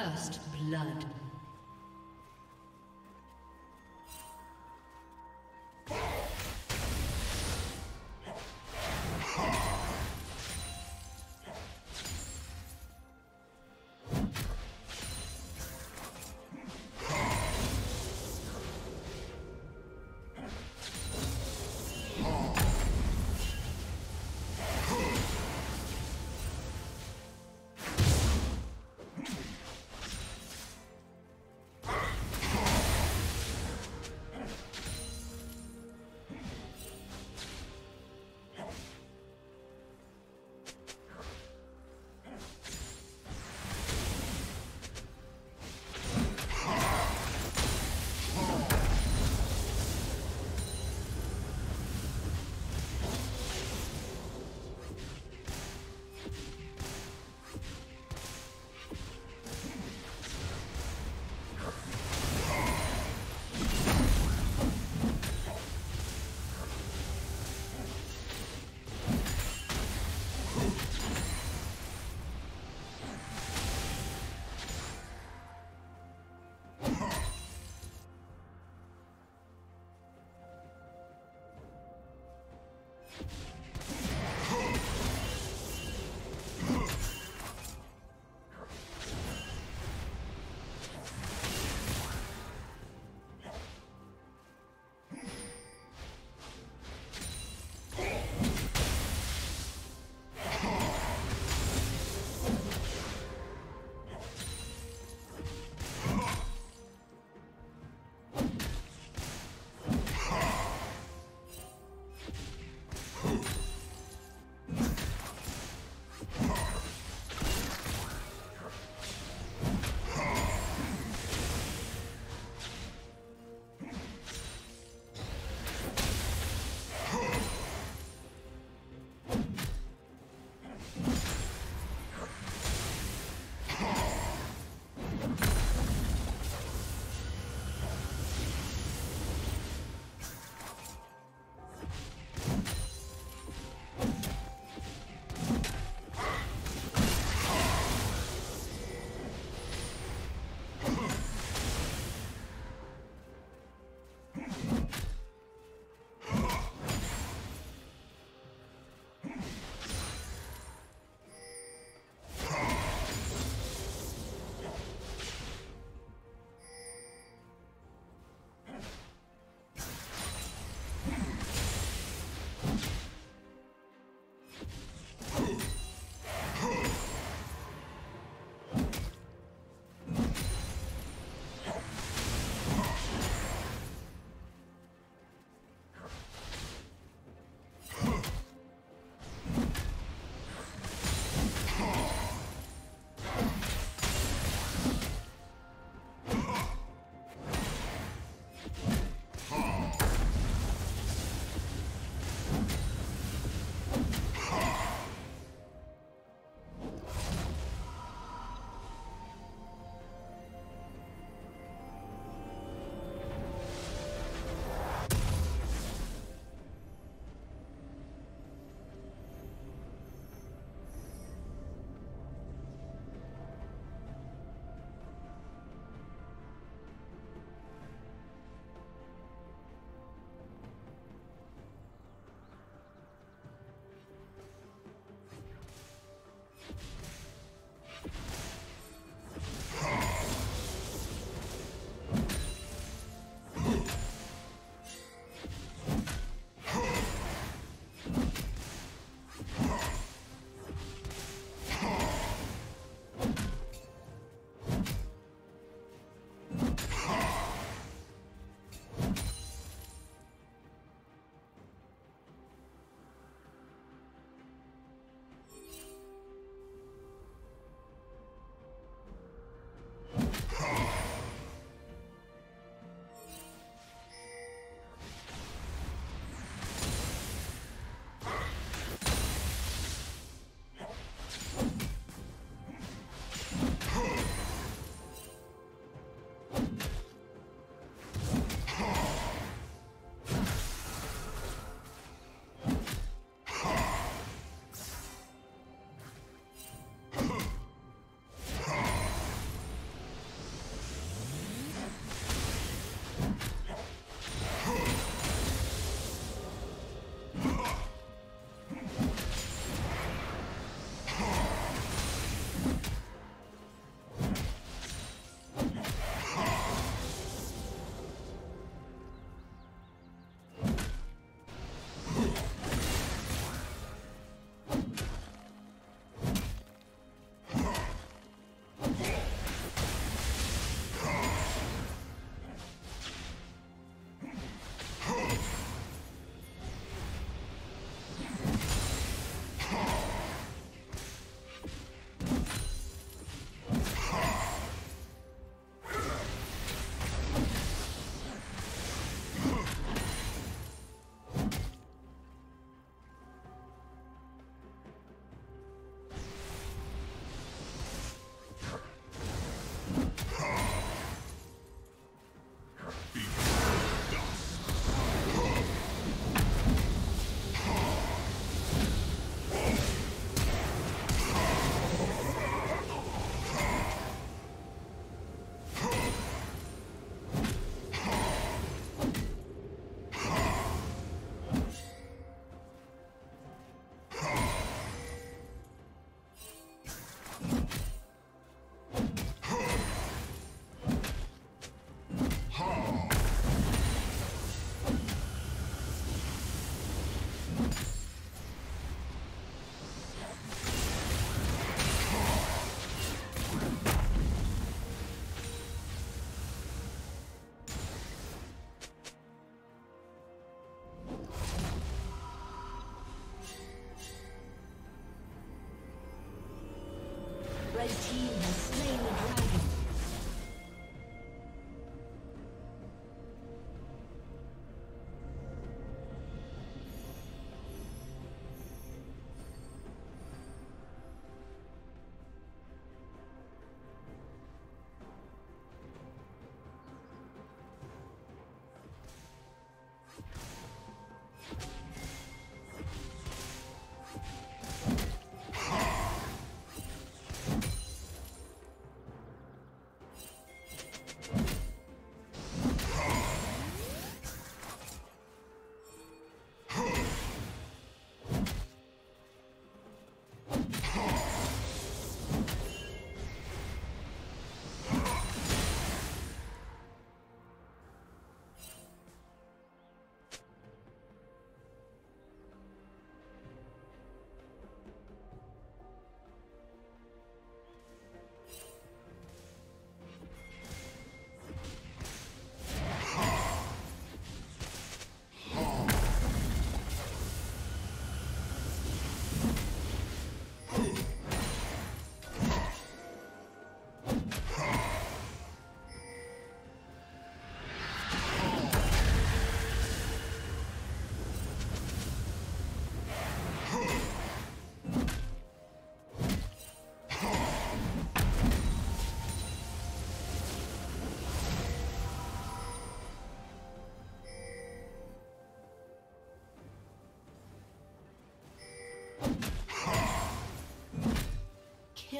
First blood.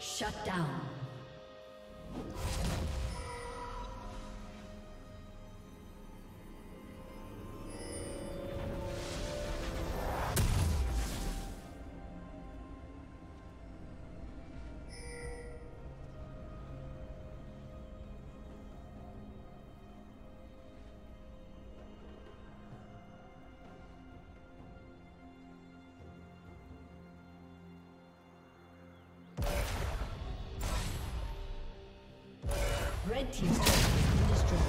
Shut down. Red team's turret has been destroyed.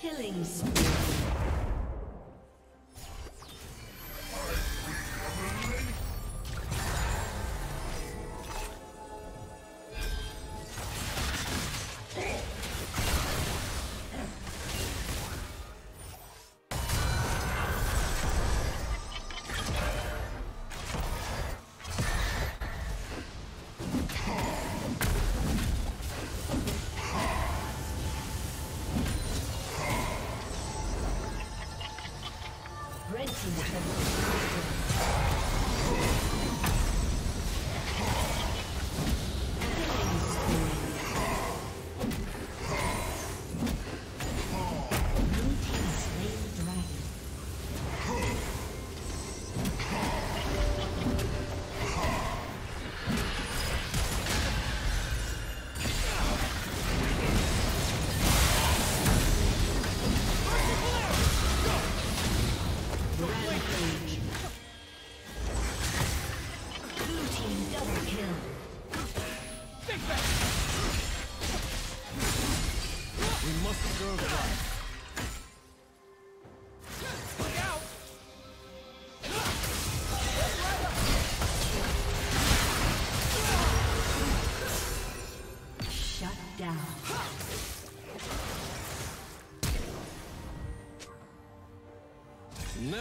Killing spree. Rampage.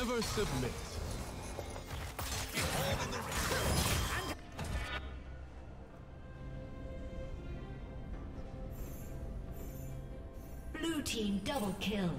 Never submit. Blue team double kill.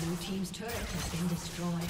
Blue team's turret has been destroyed.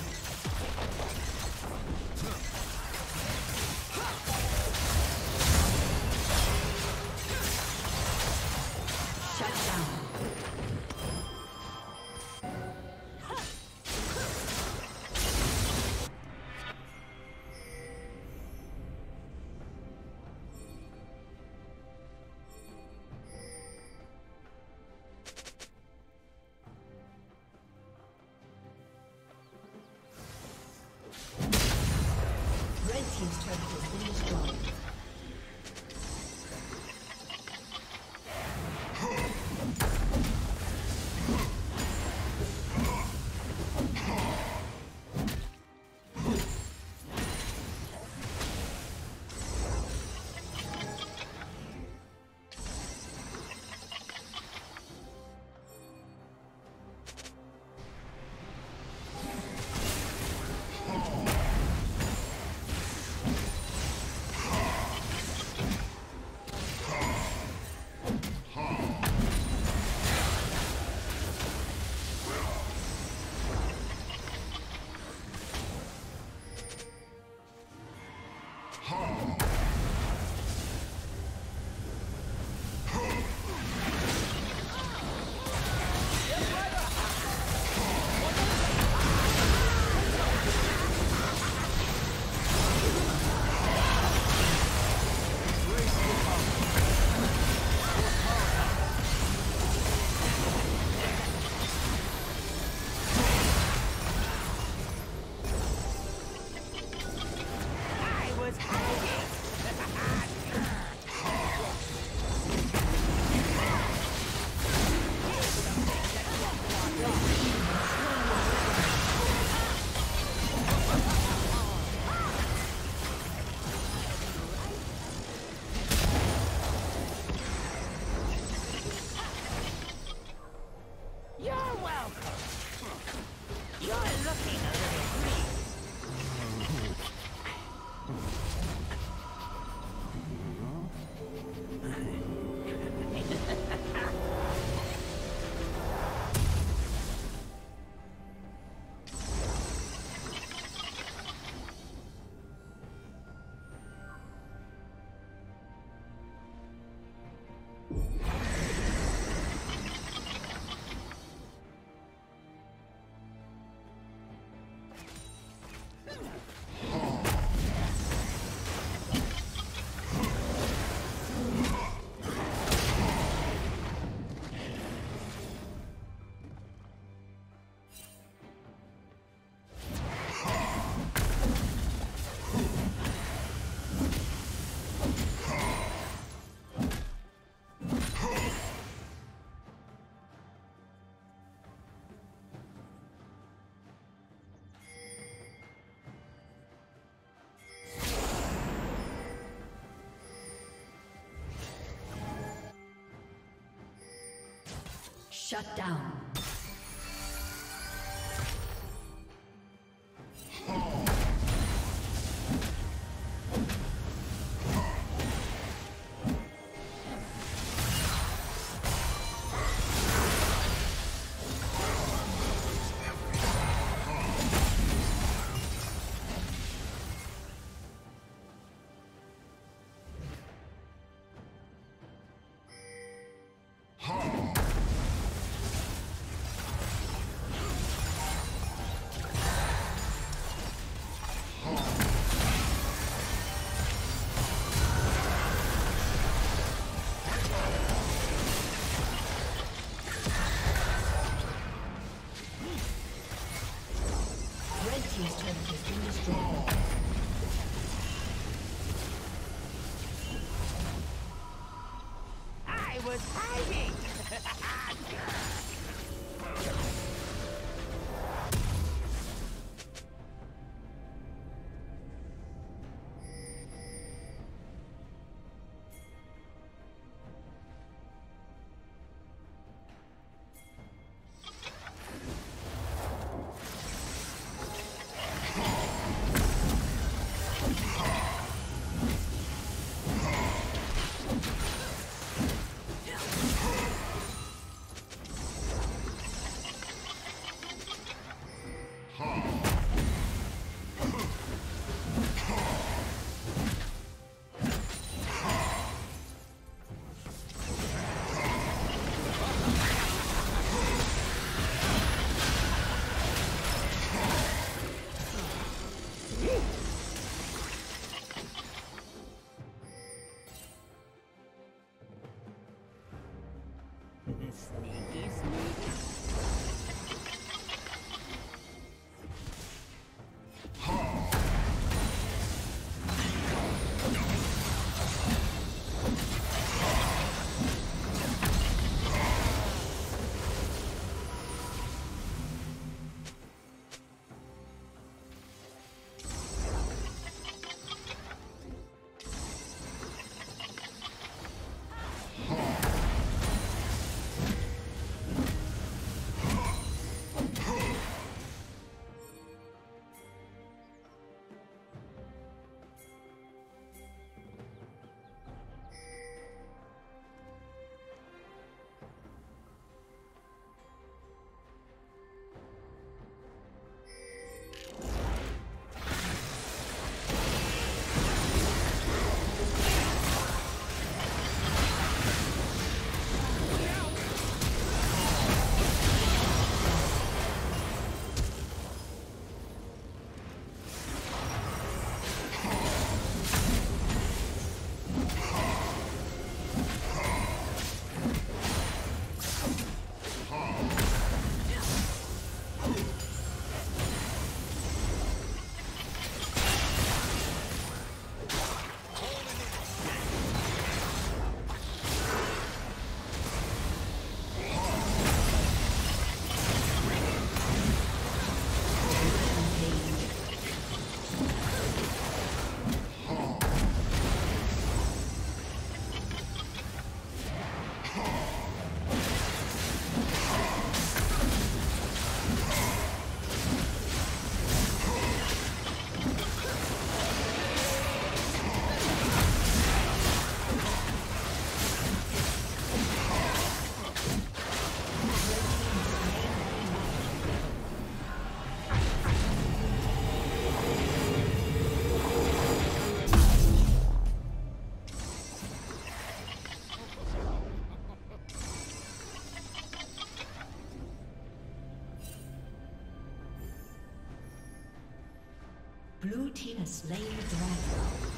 Shut down. Blue team has slain the dragon.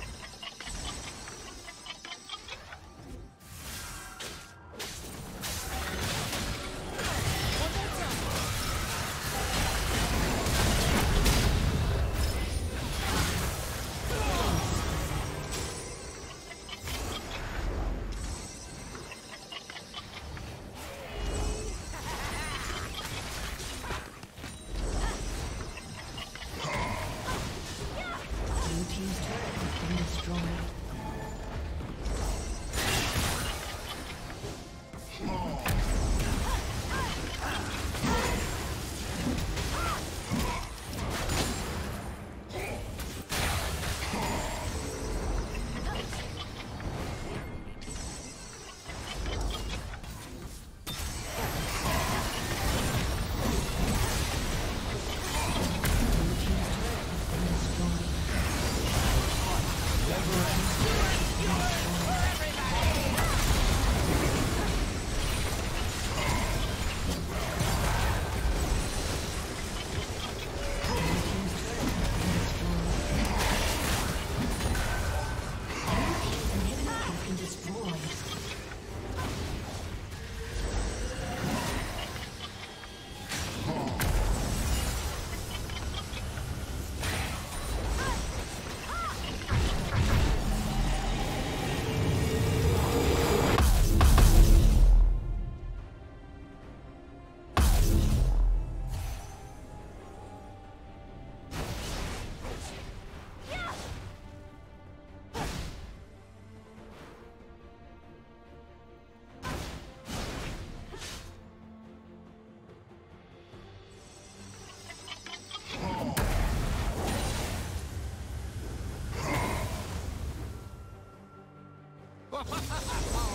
Ha ha ha ha!